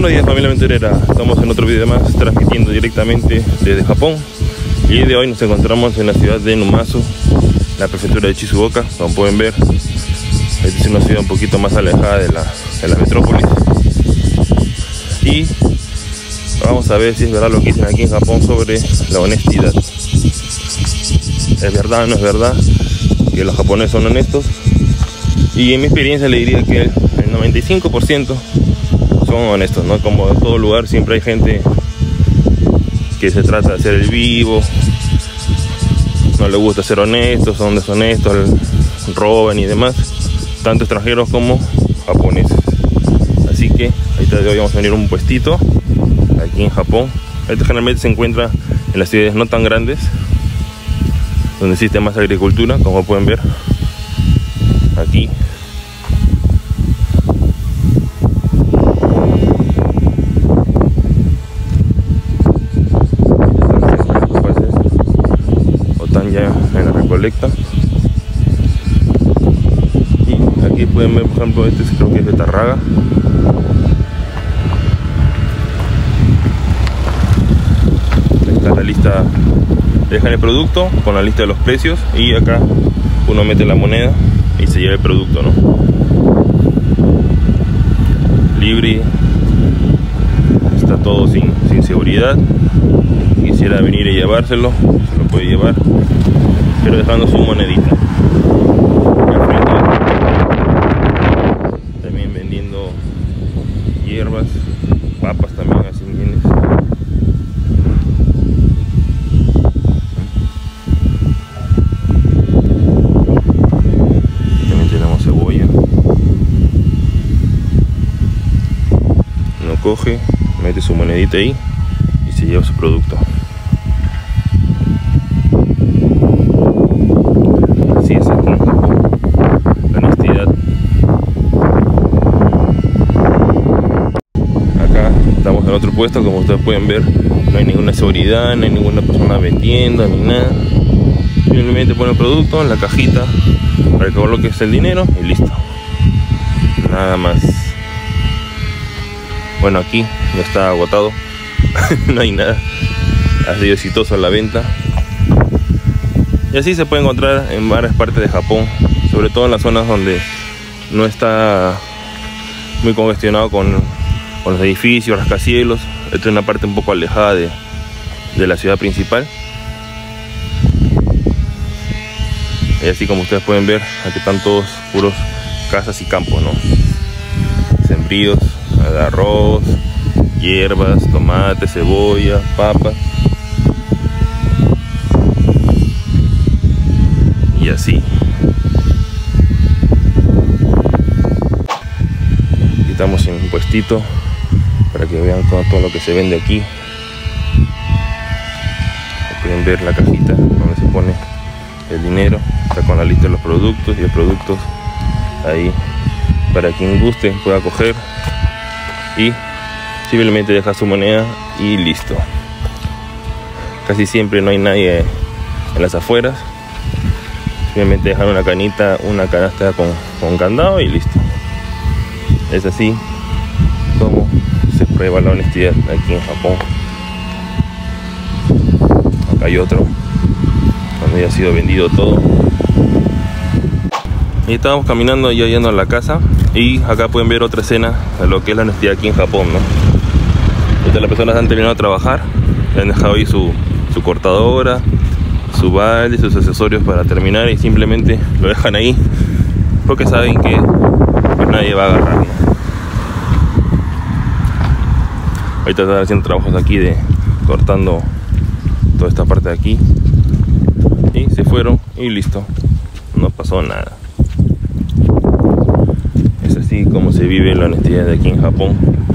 Buenos días, familia aventurera. Estamos en otro video más, transmitiendo directamente desde Japón. Y el día de hoy nos encontramos en la ciudad de Numazu, la prefectura de Shizuoka. Como pueden ver, es una ciudad un poquito más alejada de la metrópolis. Y vamos a ver si es verdad lo que dicen aquí en Japón sobre la honestidad. ¿Es verdad o no es verdad que los japoneses son honestos? Y en mi experiencia le diría que el 95% son honestos, ¿no? Como en todo lugar siempre hay gente que se trata de hacer el vivo, no le gusta ser honestos, son deshonestos, roban y demás, tanto extranjeros como japoneses. Así que ahorita hoy vamos a venir a un puestito aquí en Japón. Esto generalmente se encuentra en las ciudades no tan grandes, donde existe más agricultura, como pueden ver aquí. O están ya en la recolecta. Y aquí pueden ver, por ejemplo, este creo que es de Tarraga. Está la lista, dejan el producto con la lista de los precios y acá uno mete la moneda y se lleva el producto, ¿no? Libre, está todo sin seguridad. Quisiera venir y llevárselo, se lo puede llevar, pero dejando su monedita. También vendiendo hierbas, papas también, así vienes. Coge, mete su monedita ahí y se lleva su producto. Así es, la honestidad. Acá estamos en otro puesto, como ustedes pueden ver, no hay ninguna seguridad, no hay ninguna persona vendiendo ni nada. Simplemente pone el producto en la cajita, recoge lo que es el dinero y listo. Nada más. Bueno, aquí no está agotado, no hay nada, ha sido exitoso la venta. Y así se puede encontrar en varias partes de Japón, sobre todo en las zonas donde no está muy congestionado con los edificios, rascacielos. Esta es una parte un poco alejada de la ciudad principal. Y así como ustedes pueden ver, aquí están todos puros casas y campos, ¿no? Sembríos. Arroz, hierbas, tomate, cebolla, papas y así. Aquí estamos en un puestito para que vean todo lo que se vende aquí. Pueden ver la cajita donde se pone el dinero, está con la lista de los productos y los productos ahí para quien guste pueda coger. Y simplemente deja su moneda y listo. Casi siempre no hay nadie en las afueras. Simplemente dejar una canita, una canasta con candado y listo. Es así como se prueba la honestidad aquí en Japón. Acá hay otro donde ya ha sido vendido todo. Y estábamos caminando ya yendo a la casa. Y acá pueden ver otra escena de lo que es la honestidad aquí en Japón, ¿no? Entonces, las personas han terminado de trabajar, han dejado ahí su cortadora, su balde, sus accesorios para terminar y simplemente lo dejan ahí porque saben que pues, nadie va a agarrar, ¿no? Ahorita están haciendo trabajos aquí de cortando toda esta parte de aquí y se fueron y listo, no pasó nada. Como se vive la honestidad de aquí en Japón.